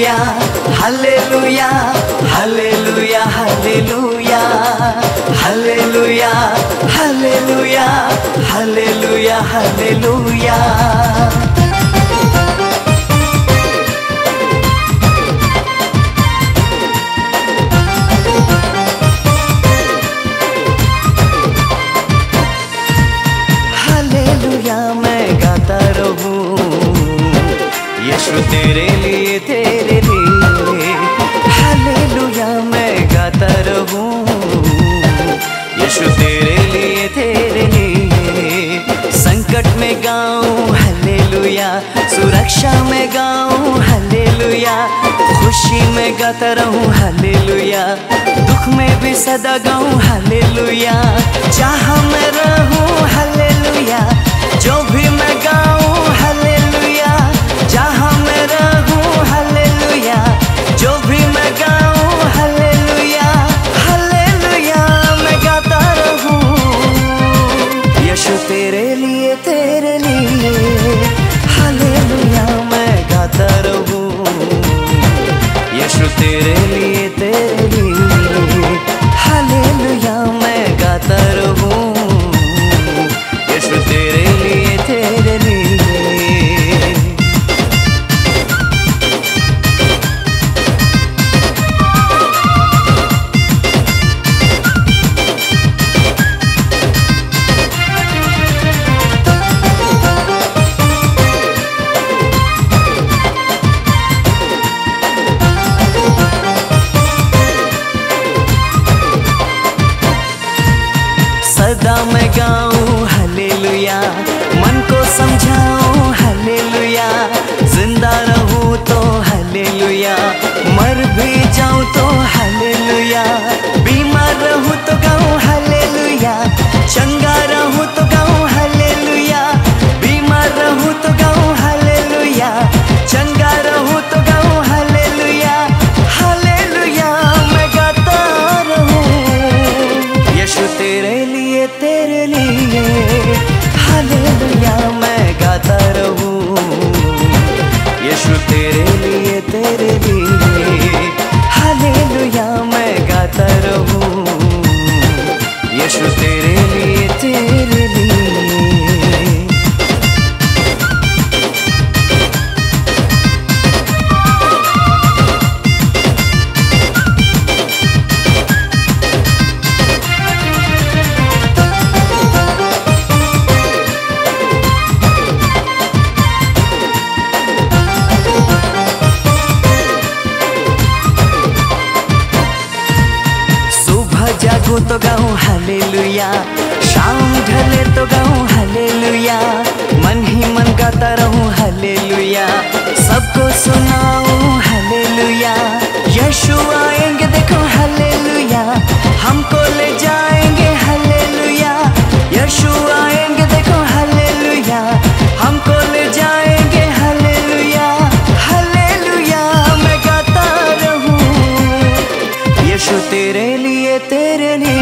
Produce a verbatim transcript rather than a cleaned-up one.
Hallelujah hallelujah hallelujah hallelujah hallelujah hallelujah hallelujah hallelujah. Yeshu तेरे लिए तेरे लिए हालेलुया मैं गाता रहूं। यीशु तेरे लिए तेरे लिए संकट में गाऊं हालेलुया, सुरक्षा में गाऊं हालेलुया, खुशी में गाता रहूं हालेलुया, दुख में भी सदा गाऊं हालेलुया, जहां मैं रहूं हालेलुया, जो भी मैं गाऊं हालेलुया, जहाँ मैं रहूं हालेलुया, जो भी मैं गाऊं हालेलुया हालेलुया मैं गाता रहूं। यीशु तेरे लिए तेरे लिए हालेलुया मैं गाता रहूं। यीशु तेरे लिए तेरे लिए हालेलुया मैं गाता रहूं। यीशु तेरे लिए तेरे लिए सदा मैं गाऊं हालेलुया, मन को समझाऊं हालेलुया, जिंदा रहूं तो हालेलुया, मर भी जाऊं तो हालेलुया, बीमार रहूं तो गाऊं हालेलुया, चंगा रहूं तो गाऊं हालेलुया, बीमार रहूं तो गाऊं हालेलुया, चंगा रहूं तो गाऊं हालेलुया हालेलुया मैं गाता रहूं। यीशु तेरे तेरे लिए हालेलुया मैं गाता रहूं। यीशु तेरे लिए तेरे लिए हालेलुया मैं गाता रहूं। यीशु तेरे लिए तेरे लिए। जागो तो गाऊं हालेलुया, शाम ढले तो गाऊं हालेलुया, मन ही मन गाता रहूं हालेलुया, सबको सुनाऊं हालेलुया, यीशु आएंगे देखो हालेलुया, हमको ले जाएंगे हालेलुया, यीशु आएंगे देखो हालेलुया, हमको ले जाएंगे हालेलुया हालेलुया मैं गाता रहूं। यीशु तेरे लिए तेरे लिए।